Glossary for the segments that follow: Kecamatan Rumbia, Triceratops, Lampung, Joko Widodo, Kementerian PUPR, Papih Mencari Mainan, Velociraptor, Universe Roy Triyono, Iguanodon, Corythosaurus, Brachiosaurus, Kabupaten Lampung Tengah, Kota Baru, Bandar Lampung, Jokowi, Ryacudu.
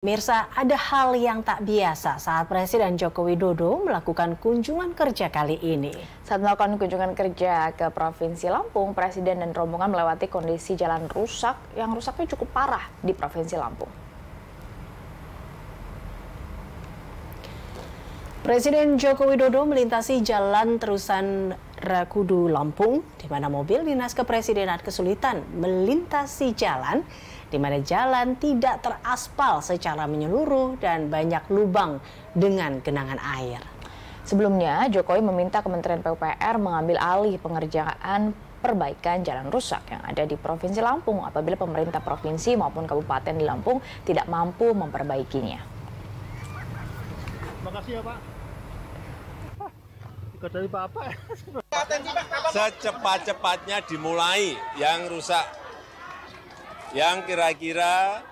Mirsa, ada hal yang tak biasa saat Presiden Joko Widodo melakukan kunjungan kerja kali ini. Saat melakukan kunjungan kerja ke Provinsi Lampung, Presiden dan rombongan melewati kondisi jalan rusak yang rusaknya cukup parah di Provinsi Lampung. Presiden Joko Widodo melintasi jalan terusan Ryacudu, Lampung, di mana mobil dinas kepresidenan kesulitan melintasi jalan, di mana jalan tidak teraspal secara menyeluruh dan banyak lubang dengan genangan air. Sebelumnya, Jokowi meminta Kementerian PUPR mengambil alih pengerjaan perbaikan jalan rusak yang ada di Provinsi Lampung apabila pemerintah provinsi maupun kabupaten di Lampung tidak mampu memperbaikinya. Makasih ya Pak. Ikut dari Bapak. Secepat-cepatnya dimulai yang rusak, yang kira-kira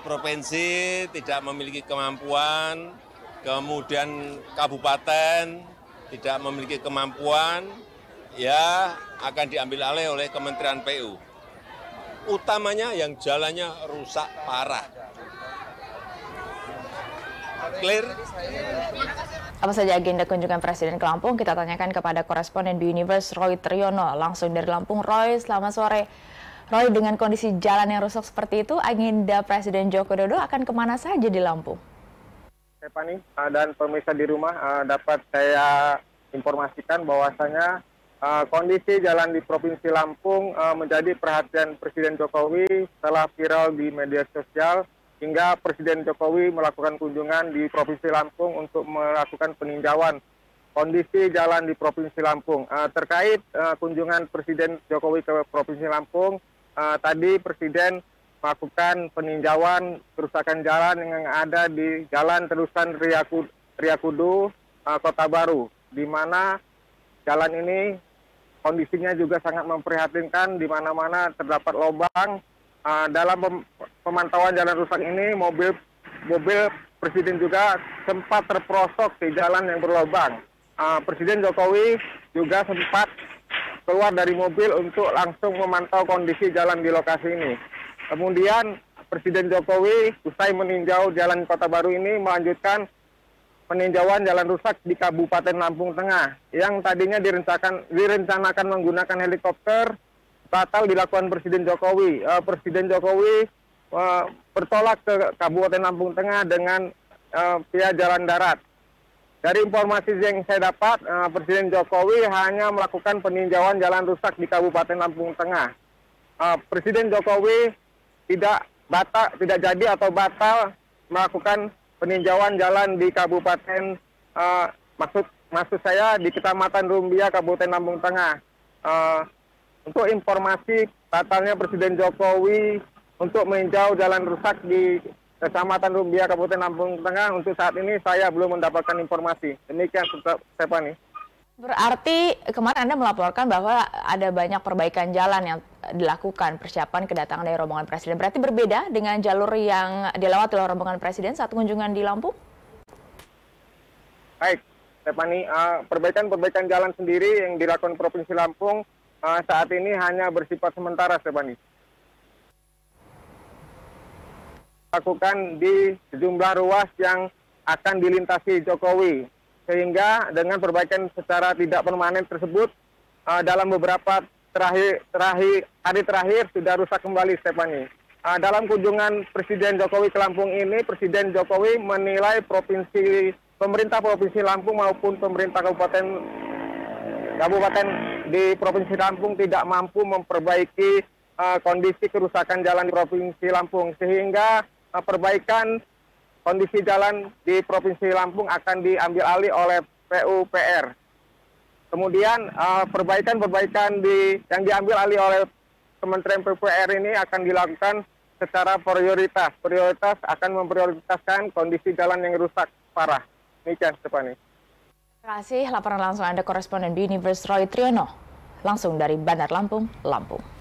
provinsi tidak memiliki kemampuan, kemudian kabupaten tidak memiliki kemampuan, ya akan diambil alih oleh Kementerian PU. Utamanya yang jalannya rusak parah. Clear. Apa saja agenda kunjungan Presiden ke Lampung, kita tanyakan kepada koresponden Universe Roy Triyono langsung dari Lampung. Roy, selamat sore. Roy, dengan kondisi jalan yang rusak seperti itu, agenda Presiden Joko Widodo akan kemana saja di Lampung? Stephanie dan pemirsa di rumah, dapat saya informasikan bahwasanya kondisi jalan di Provinsi Lampung menjadi perhatian Presiden Jokowi setelah viral di media sosial, hingga Presiden Jokowi melakukan kunjungan di Provinsi Lampung untuk melakukan peninjauan kondisi jalan di Provinsi Lampung. Terkait kunjungan Presiden Jokowi ke Provinsi Lampung, tadi Presiden melakukan peninjauan kerusakan jalan yang ada di Jalan Terusan Ryacudu, Kota Baru, di mana jalan ini kondisinya juga sangat memprihatinkan, di mana-mana terdapat lubang. Dalam pemantauan jalan rusak ini, mobil Presiden juga sempat terperosok di jalan yang berlubang. Presiden Jokowi juga sempat keluar dari mobil untuk langsung memantau kondisi jalan di lokasi ini. Kemudian Presiden Jokowi usai meninjau jalan Kota Baru ini melanjutkan peninjauan jalan rusak di Kabupaten Lampung Tengah yang tadinya direncanakan menggunakan helikopter. Batal dilakukan Presiden Jokowi. Presiden Jokowi bertolak ke Kabupaten Lampung Tengah dengan via jalan darat. Dari informasi yang saya dapat, Presiden Jokowi hanya melakukan peninjauan jalan rusak di Kabupaten Lampung Tengah. Presiden Jokowi tidak jadi atau batal melakukan peninjauan jalan di Kabupaten, maksud saya di Kecamatan Rumbia, Kabupaten Lampung Tengah. Untuk informasi batalnya Presiden Jokowi untuk meninjau jalan rusak di Kecamatan Rumbia, Kabupaten Lampung Tengah, untuk saat ini saya belum mendapatkan informasi. Demikian, Stephanie. Berarti kemarin Anda melaporkan bahwa ada banyak perbaikan jalan yang dilakukan persiapan kedatangan dari rombongan Presiden. Berarti berbeda dengan jalur yang dilewati oleh rombongan Presiden saat kunjungan di Lampung? Baik, Stephanie. Perbaikan-perbaikan jalan sendiri yang dilakukan Provinsi Lampung saat ini hanya bersifat sementara, Stephanie. Lakukan di sejumlah ruas yang akan dilintasi Jokowi. Sehingga dengan perbaikan secara tidak permanen tersebut, dalam beberapa hari terakhir sudah rusak kembali, Stephanie. Dalam kunjungan Presiden Jokowi ke Lampung ini, Presiden Jokowi menilai pemerintah Provinsi Lampung maupun pemerintah Kabupaten di Provinsi Lampung tidak mampu memperbaiki kondisi kerusakan jalan di Provinsi Lampung, sehingga perbaikan kondisi jalan di Provinsi Lampung akan diambil alih oleh PUPR. Kemudian perbaikan-perbaikan yang diambil alih oleh Kementerian PUPR ini akan dilakukan secara prioritas. Prioritas akan memprioritaskan kondisi jalan yang rusak parah. Demikian, Stephanie. Terima kasih, laporan langsung Anda koresponden Universe Roy Triyono, langsung dari Bandar Lampung, Lampung.